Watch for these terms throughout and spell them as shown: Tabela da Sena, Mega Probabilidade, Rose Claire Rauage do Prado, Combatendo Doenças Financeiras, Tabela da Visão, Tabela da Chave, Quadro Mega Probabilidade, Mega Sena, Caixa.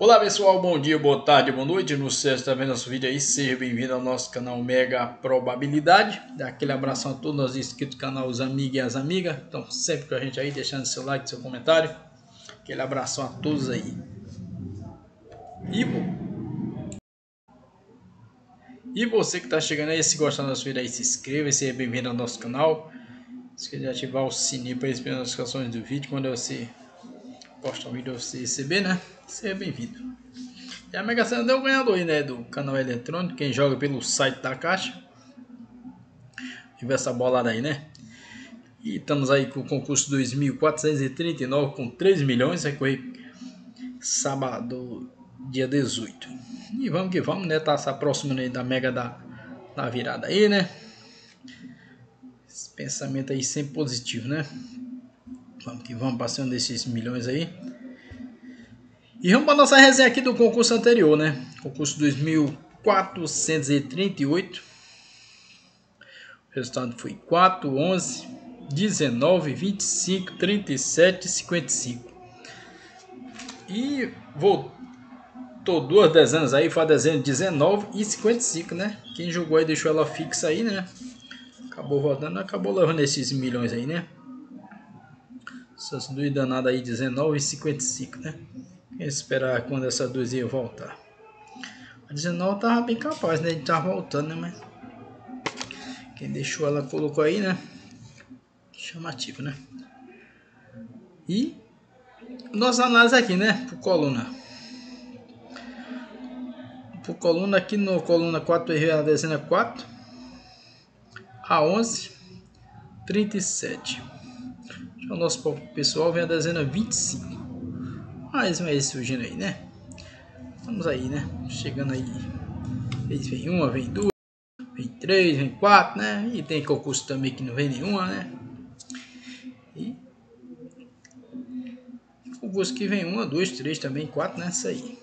Olá pessoal, bom dia, boa tarde, boa noite. No sexto também nosso vídeo aí, seja bem-vindo ao nosso canal Mega Probabilidade. Dá aquele abração a todos nós inscritos do canal, os amigos e as amigas. Então sempre com a gente aí, deixando seu like, seu comentário. Aquele abração a todos aí. E você que está chegando aí, se gostar do nosso vídeo aí, se inscreva, seja bem-vindo ao nosso canal. Esqueça de ativar o sininho para receber as notificações do vídeo. Quando você posta um vídeo, você receber, né? Seja bem-vindo. E a Mega Sena deu o ganhador aí, né? Do canal eletrônico. Quem joga pelo site da Caixa. Tive essa bolada aí, né? E estamos aí com o concurso 2439 com 3 milhões. Vai correr sábado, dia 18. E vamos que vamos, né? Tá essa próxima aí da Mega da virada aí, né? Esse pensamento aí sempre positivo, né? Vamos que vamos, passando desses milhões aí. E vamos para nossa resenha aqui do concurso anterior, né? Concurso 2438. O resultado foi 4, 11, 19, 25, 37, 55. E voltou. Duas dezenas aí, foi a dezena 19 e 55, né? Quem jogou aí deixou ela fixa aí, né? Acabou rodando, acabou levando esses milhões aí, né? Essas duas danadas aí, 19 e 55, né? Quem esperar quando essas duas iam voltar? A 19 tava bem capaz, né? A gente tava voltando, né? Mas quem deixou ela colocou aí, né? Chamativo, né? E nossa análise aqui, né? Por coluna. Por coluna aqui no coluna 4 errei a dezena 4, a 11, 37. Já o nosso pessoal vem a dezena 25. Mais um aí surgindo aí, né? Vamos aí, né? Chegando aí. Vem uma, vem duas, vem três, vem quatro, né? E tem concurso também que não vem nenhuma, né? E concurso que vem uma, duas, três também, quatro nessa aí.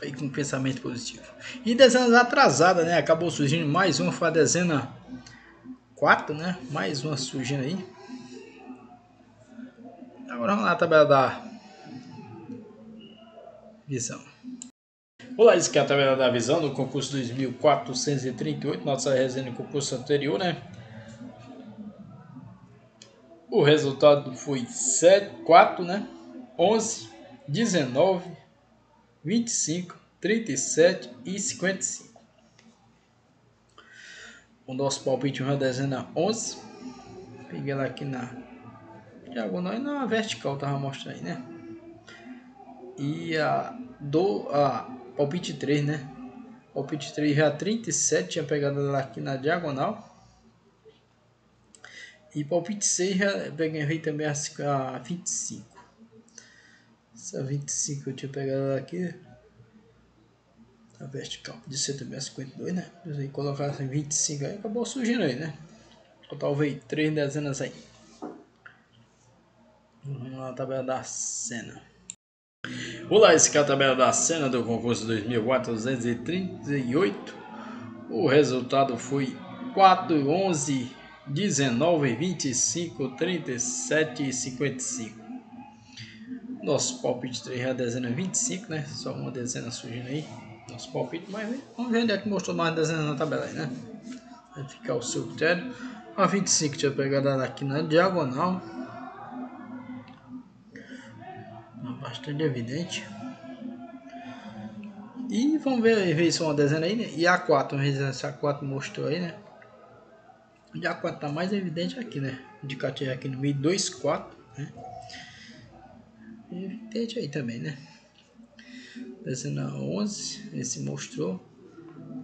Aí com pensamento positivo. E dezenas atrasadas, né? Acabou surgindo mais uma, foi a dezena 4, né? Mais uma surgindo aí. Agora vamos lá na tabela da visão. Olá, isso que é a tabela da visão do concurso 2438, nossa resenha do concurso anterior, né? O resultado foi 7, 4, né? 11, 19, 25, 37 e 55. O nosso palpite é uma dezena 11. Peguei ela aqui na diagonal e na vertical, tava mostrando aí, né? E a palpite 3, né? Palpite 3 já 37, tinha pegado ela aqui na diagonal. E palpite 6 já peguei também a 25. Essa 25 eu tinha pegado ela aqui na vertical, podia ser também a 52, né? Se eu colocar essa 25 aí, acabou surgindo aí, né? Talvez 3 dezenas aí. Vamos lá na tabela da Sena. Olá, esse aqui é a tabela da Sena do concurso 2438. O resultado foi 4, 11, 19, 25, 37 e 55. Nosso palpite 3 é a dezena 25, né? Só uma dezena surgindo aí. Nosso palpite, mas vamos ver onde é que mostrou mais dezenas na tabela aí, né? Vai ficar o seu critério. A 25 tinha pegado aqui na diagonal. Bastante evidente. E vamos ver só uma dezena aí, né? E a 4, vamos ver se a 4 mostrou aí, né? E a 4 tá mais evidente aqui, né? Indicativo aqui no meio, 2, 4, né? Evidente aí também, né? Dezena 11, esse mostrou.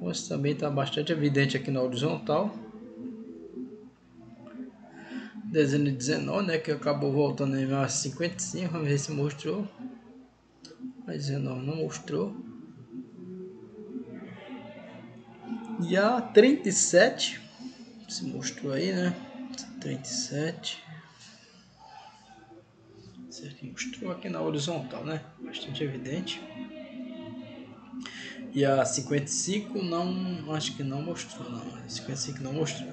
11 também está bastante evidente aqui na horizontal. Dezena 19, né? Que acabou voltando em 55. Vamos ver se mostrou. A 19 não mostrou. E a 37 se mostrou aí, né? 37. Mostrou aqui na horizontal, né? Bastante evidente. E a 55 não, acho que não mostrou, não. A 55 não mostrou.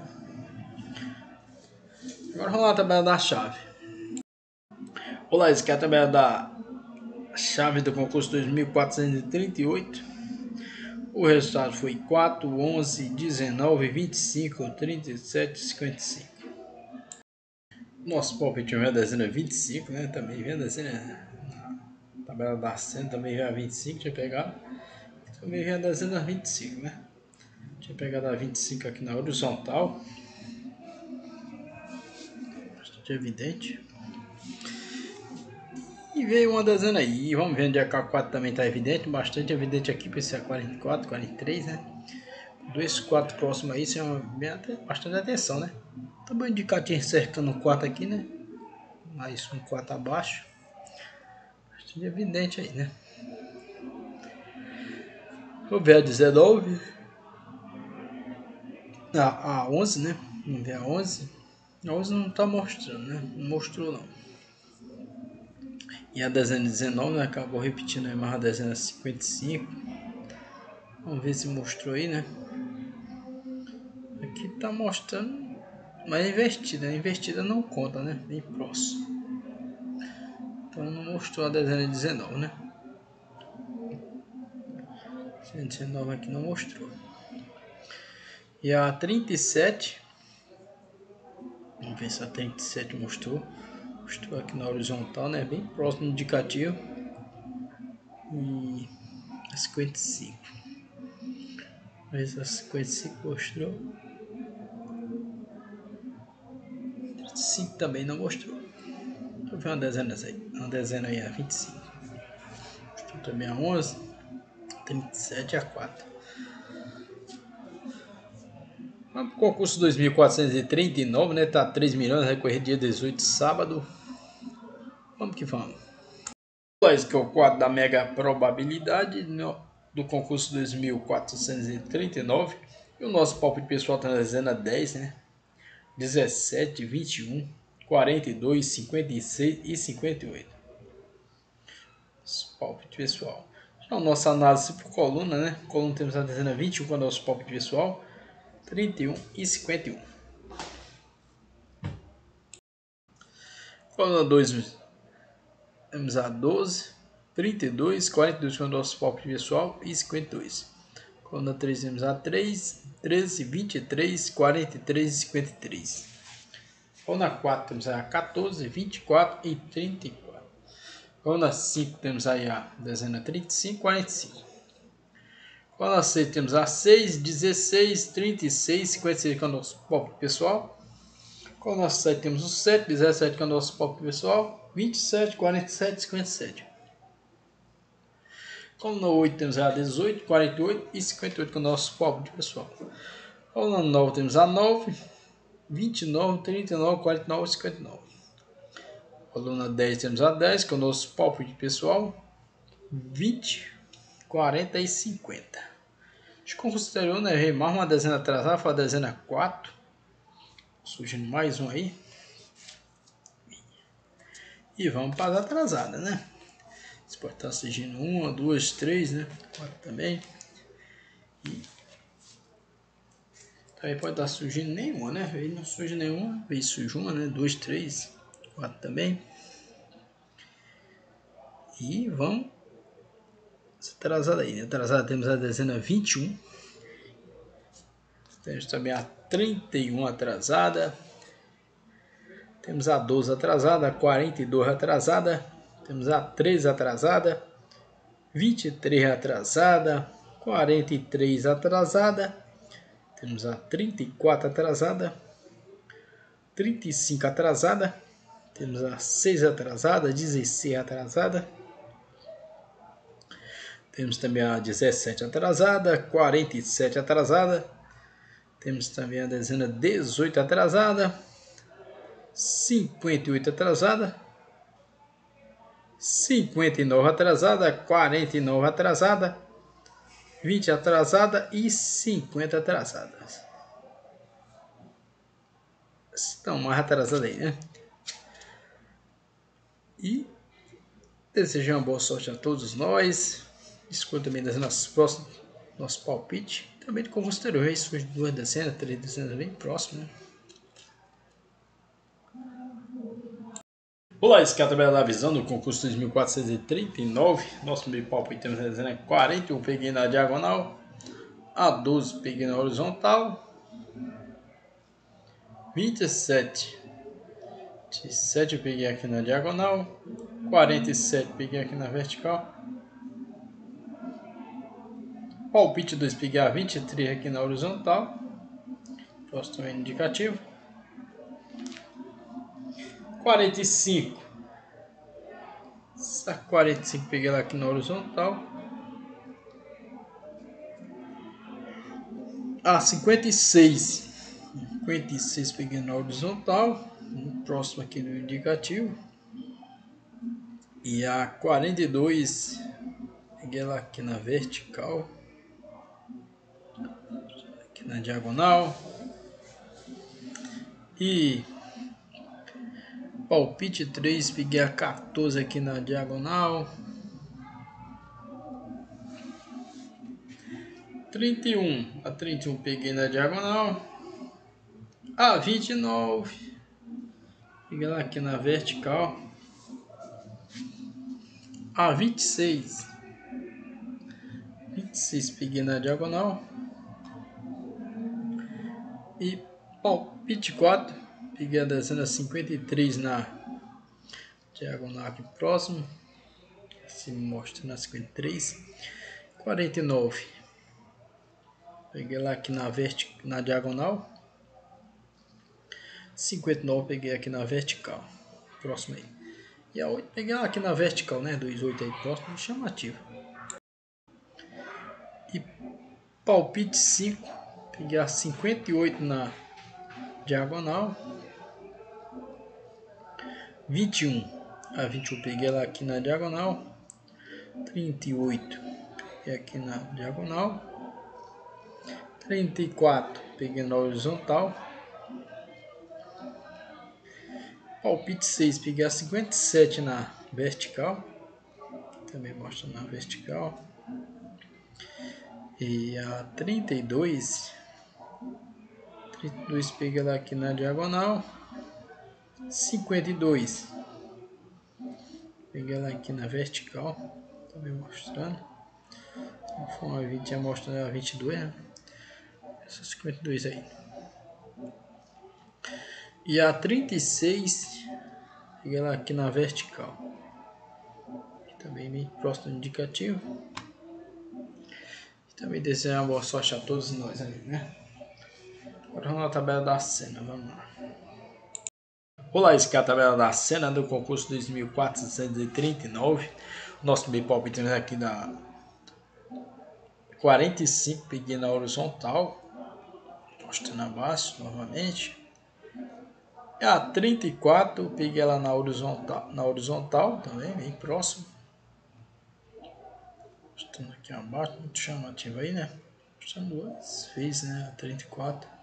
Agora vamos lá na tabela da chave. Olá, isso aqui é a tabela da chave do concurso 2438. O resultado foi 4, 11, 19, 25, 37, 55. Nosso palpite vem a dezena 25, né? Também vem a dezena. A tabela da Sena também vem a 25, tinha pegado. Também vem a dezena 25, né? Tinha pegado a 25 aqui na horizontal. Bastante evidente. E veio uma dezena aí. Vamos ver onde a K4 também está evidente. Bastante evidente aqui, PCA 44, 43, né? 2, 4 próximo aí, chama bastante atenção, né? Também o indicativo cercando um 4 aqui, né? Mais um 4 abaixo. Bastante evidente aí, né? Vou ver a 19. A 11, né? Vamos ver a 11. A 11 não tá mostrando, né? Não mostrou, não. E a dezena 19, né? Acabou repetindo aí mais a dezena 55. Vamos ver se mostrou aí, né? Aqui tá mostrando... Mas a investida não conta, né? Bem próximo. Então não mostrou a dezena 19, né? 19 aqui não mostrou. E a 37. Vamos ver se a 37 mostrou. Mostrou aqui na horizontal, né? Bem próximo do indicativo. E a 55. Vamos ver se a 55 mostrou. 5 também não mostrou. Deixa eu ver uma dezena aí, a 25. Mostrou também a 11, 37 e a 4. Vamos para o concurso 2439, né? Tá 3 milhões, recorrer dia 18, sábado. Vamos que vamos. Esse que é o quadro da Mega Probabilidade do concurso 2439. E o nosso palpite pessoal está na dezena 10, né? 17, 21, 42, 56 e 58. Nosso palpite pessoal. Já a nossa análise por coluna, né? Coluna temos a dezena 21 com o nosso palpite pessoal, 31 e 51. Coluna 2, temos a 12, 32, 42 com o nosso palpite pessoal e 52. Coluna 3, temos a 3, 13, 23, 43 e 53. Coluna 4, temos aí a 14, 24 e 34. Coluna 5, temos aí a dezena 35 e 45. Coluna 6, temos a 6, 16, 36 e 56, que é o nosso palpite pessoal. Coluna 7, temos o 7, 17, que é o nosso palpite pessoal. 27, 47 e 57. Coluna 8 temos a 18, 48 e 58 com o nosso palpite pessoal. Coluna 9 temos a 9, 29, 39, 49 e 59. Coluna 10 temos a 10 com o nosso palpite pessoal. 20, 40 e 50. Acho que considerou, né? Veio mais uma dezena atrasada, foi a dezena 4. Surgindo mais um aí. E vamos para as atrasadas, né? Você pode estar surgindo 1, 2, 3, né? 4 também. E também pode estar surgindo nenhuma, né? Aí não surge nenhuma, aí surge uma, né? 2, 3, 4 também. E vamos. Essa atrasada aí, né? Atrasada temos a dezena 21. Temos também a 31 atrasada. Temos a 12 atrasada, a 42 atrasada. Temos a 3 atrasada, 23 atrasada, 43 atrasada, temos a 34 atrasada, 35 atrasada, temos a 6 atrasada, 16 atrasada, temos também a 17 atrasada, 47 atrasada, temos também a dezena 18 atrasada, 58 atrasada, 59 atrasada, 49 atrasada, 20 atrasada e 50 atrasadas. Estão mais atrasadas aí, né? E desejo uma boa sorte a todos nós. Escolha também das nossas próximas, nosso palpite. Também do concurso anterior, aí surge 2 dezenas, 3 dezenas bem próximo, né? Olá, esse aqui é a Tabela da Visão do concurso 2439. Nosso meio palpitamos na dezena é 41, peguei na diagonal. A12, peguei na horizontal. 27 eu peguei aqui na diagonal. 47 peguei aqui na vertical. Palpite 2, peguei a 23 aqui na horizontal. Posso também indicativo. 45. Essa 45 peguei ela aqui na horizontal. A 56 peguei na horizontal, próximo aqui do indicativo. E a 42 peguei ela aqui na vertical, aqui na diagonal. E palpite 3, peguei a 14 aqui na diagonal. 31, a 31 peguei na diagonal. A 29, peguei lá aqui na vertical. A 26 peguei na diagonal. E palpite 4, peguei a dezena 53 na diagonal aqui próximo, se mostra na 53. 49 peguei lá aqui na diagonal. 59 peguei aqui na vertical, próximo aí. E a 8 peguei aqui na vertical, né, 28 aí próximo, chamativo. E palpite 5, peguei a 58 na diagonal. 21, a 21 peguei ela aqui na diagonal. 38 peguei aqui na diagonal. 34 peguei na horizontal. Palpite 6, peguei a 57 na vertical, também mostra na vertical. E a 32 peguei ela aqui na diagonal. 52 peguei ela aqui na vertical, também mostrando. Então, foi uma 20, mostrando a 22, né? Essa 52 aí. E a 36 peguei ela aqui na vertical, também bem próximo do indicativo. E também desejar uma boa sorte a todos nós ali, né? Agora vamos na tabela da cena, vamos lá. Olá, esse aqui é a tabela da Sena do concurso 2439. Nosso meio palpite aqui na 45, peguei na horizontal, mostrando abaixo novamente. A 34, peguei ela na horizontal também, bem próximo. Mostrando aqui abaixo, muito chamativo aí, né? Mostrando duas vezes, né? A 34.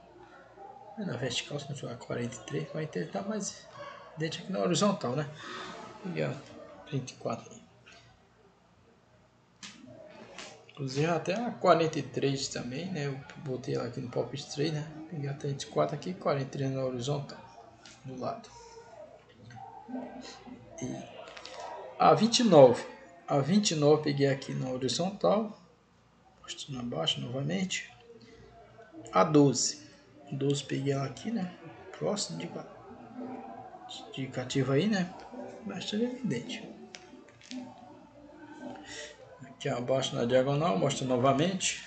Na vertical, se não for a 43, vai tentar mais dentro aqui na horizontal, né? E a 34 aí. Inclusive até a 43 também, né? Eu botei ela aqui no palpite 3, né? Peguei a 34 aqui, 43 na horizontal, do lado. E a 29. A 29 peguei aqui na horizontal, mostrando abaixo novamente. A 12. 12 peguei ela aqui, né? Próximo de indicativo aí, né? Bastante evidente. Aqui abaixo na diagonal, mostra novamente.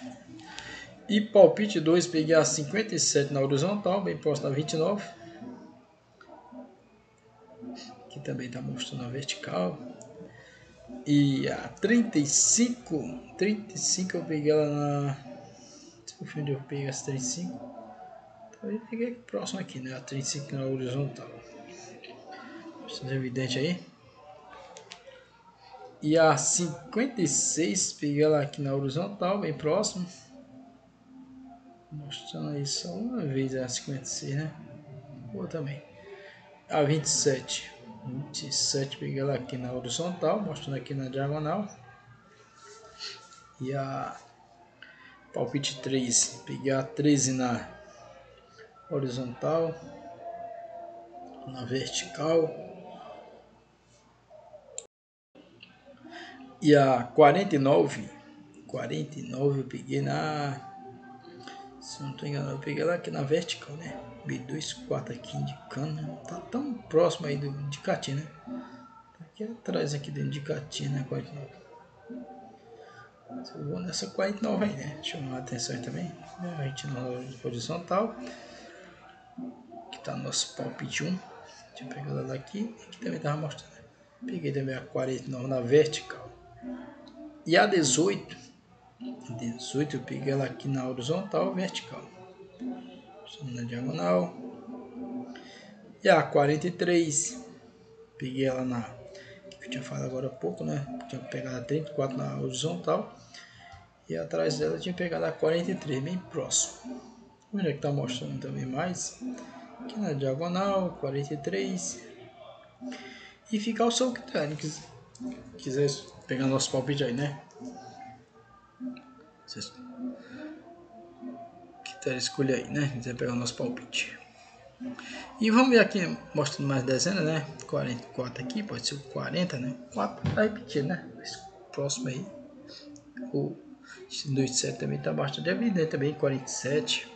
E palpite 2, peguei a 57 na horizontal, bem próximo da 29. Aqui também está mostrando a vertical. E a 35 eu peguei ela na... onde eu peguei as 35? Eu peguei próximo aqui, né? A 35 na horizontal. Bastante evidente aí. E a 56 peguei ela aqui na horizontal, bem próximo. Mostrando aí só uma vez a 56, né? Boa também. A 27 peguei ela aqui na horizontal, mostrando aqui na diagonal. E a palpite 3, peguei a 13 na horizontal, na vertical. E a 49 eu peguei na... Se eu não estou enganado, eu peguei lá aqui na vertical, né? B24 aqui indicando, não tá tão próximo aí do indicativo, né? Tá aqui atrás aqui do indicativo, né? 49. Eu vou nessa 49 aí, né? Chamar a atenção aí também. A gente na posição tal. Aqui tá nosso palpite 1. Deixa eu pegar ela daqui. Aqui também tava mostrando. Peguei também a 49 na vertical. E a 18. A 18 eu peguei ela aqui na horizontal, vertical. Na diagonal. E a 43. Peguei ela na... que eu tinha falado agora há pouco, né? Tinha pegado a 34 na horizontal e atrás dela tinha pegado a 43, bem próximo. Olha que está mostrando também mais aqui na diagonal, 43. E ficar o seu critério, quiser pegar nosso palpite aí, né? Critério escolher aí, né? Quiser pegar o nosso palpite. E vamos ver aqui, mostrando mais dezenas, né? 44 aqui, pode ser o 40, né? 4 tá repetido, né? Esse próximo aí. O 27 também tá bastante evidente, também 47.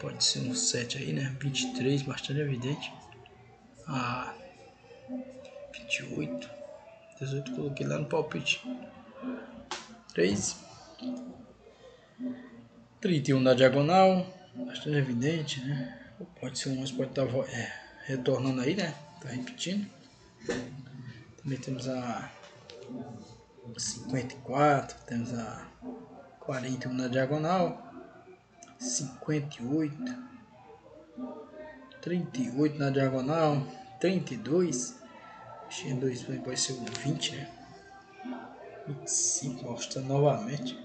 Pode ser um 7 aí, né? 23, bastante evidente. Ah, 28. 18 coloquei lá no palpite. 3. 31 na diagonal. Bastante evidente, né? Pode ser um 11, pode estar retornando aí, né? Tá repetindo. Também temos a 54, temos a 41 na diagonal, 58, 38 na diagonal, 32, tinha 2, pode ser um 20, né? 25, mostrando novamente.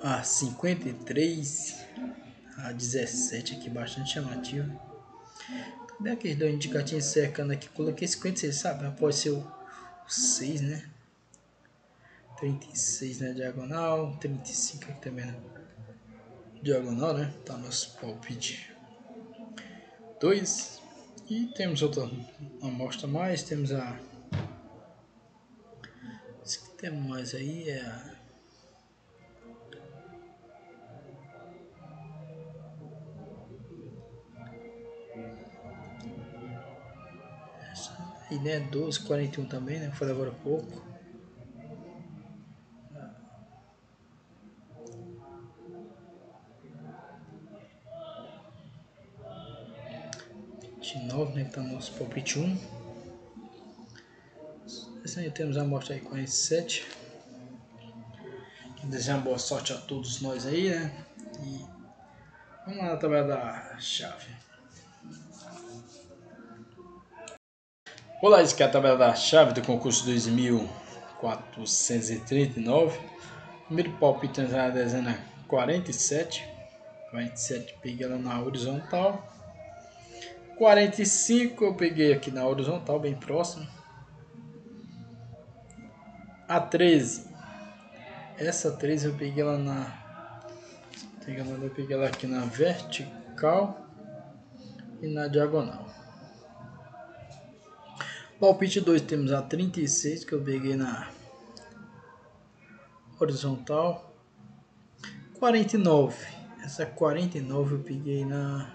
A 53, a 17 aqui, bastante chamativa. Cadê aqueles dois indicativos cercando aqui? Coloquei 56, sabe? Pode ser o 6, né? 36 na diagonal, 35 aqui também na diagonal, né? Tá nosso palpite 2. E temos outra amostra mais, temos a... Esse que temos mais aí é a... 12, 41 também, né? Falei agora há pouco. De 9, né? Que tá no nosso palpite 1. Essa aí temos a amostra aí, 47. Desejar boa sorte a todos nós aí, né? E vamos lá na tabela da chave. Olá, isso aqui é a tabela da chave do concurso 2439. Primeiro palpite na dezena 47. 47 peguei ela na horizontal. 45 eu peguei aqui na horizontal, bem próximo. A 13. Essa 13 eu peguei ela na... Eu peguei ela aqui na vertical e na diagonal. Palpite 2, temos a 36, que eu peguei na horizontal. 49, essa 49 eu peguei na...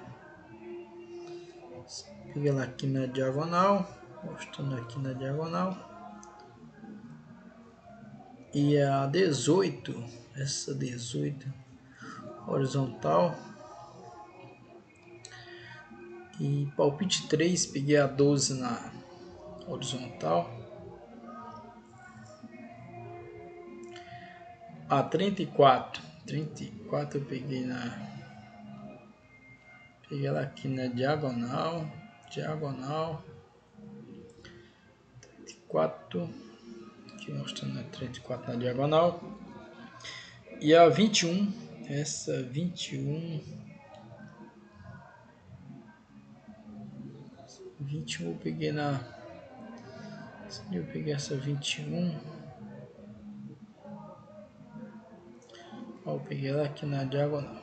Peguei ela aqui na diagonal, mostrando aqui na diagonal. E a 18, essa 18, horizontal. E palpite 3, peguei a 12 na... horizontal. A 34 eu peguei na... Peguei ela aqui na diagonal. Diagonal 34. Aqui mostrando a 34 na diagonal. E a 21. Essa 21 eu peguei na... Eu peguei essa 21. Ó, eu peguei ela aqui na diagonal.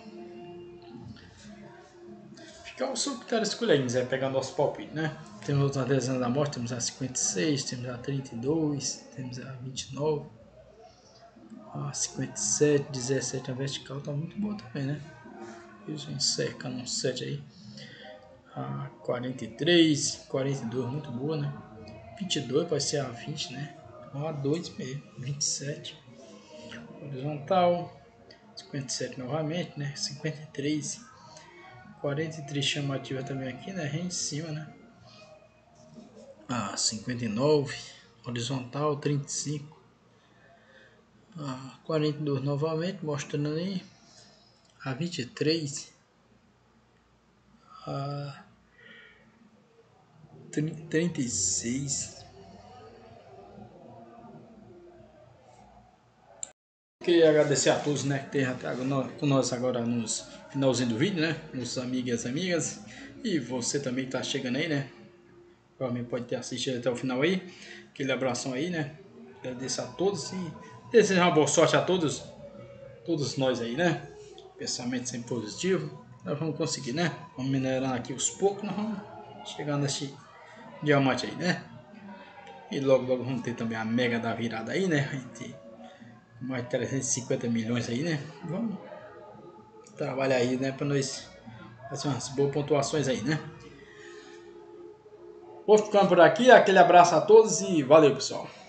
Então, só que era escolher, a gente vai pegar nosso palpite, né? Temos a dezena da morte, temos a 56, temos a 32, temos a 29, a 57, 17, a vertical tá muito boa também, né? A gente cerca um 7 aí. A 43, 42, muito boa, né? 22 vai ser a 20, né? A 2 mesmo, 27. Horizontal, 57 novamente, né? 53, 43 chamativa também aqui, né? Em cima, né? A 59, horizontal, 35. A 42 novamente, mostrando ali. A 23, a 36. Queria agradecer a todos, né, que estão com nós agora nos finalzinho do vídeo, né, meus amigos e amigas, e você também que está chegando aí, né, provavelmente pode ter assistido até o final aí, aquele abração aí, né, agradeço a todos e desejo uma boa sorte a todos nós aí, né. Pensamento sempre positivo, nós vamos conseguir, né? Vamos minerar aqui aos poucos, nós vamos chegar nesse diamante aí, né? E logo, logo vamos ter também a mega da virada aí, né? A gente mais 350 milhões aí, né? Vamos trabalhar aí, né? Para nós fazer umas boas pontuações aí, né? Vou ficando por aqui, aquele abraço a todos e valeu, pessoal!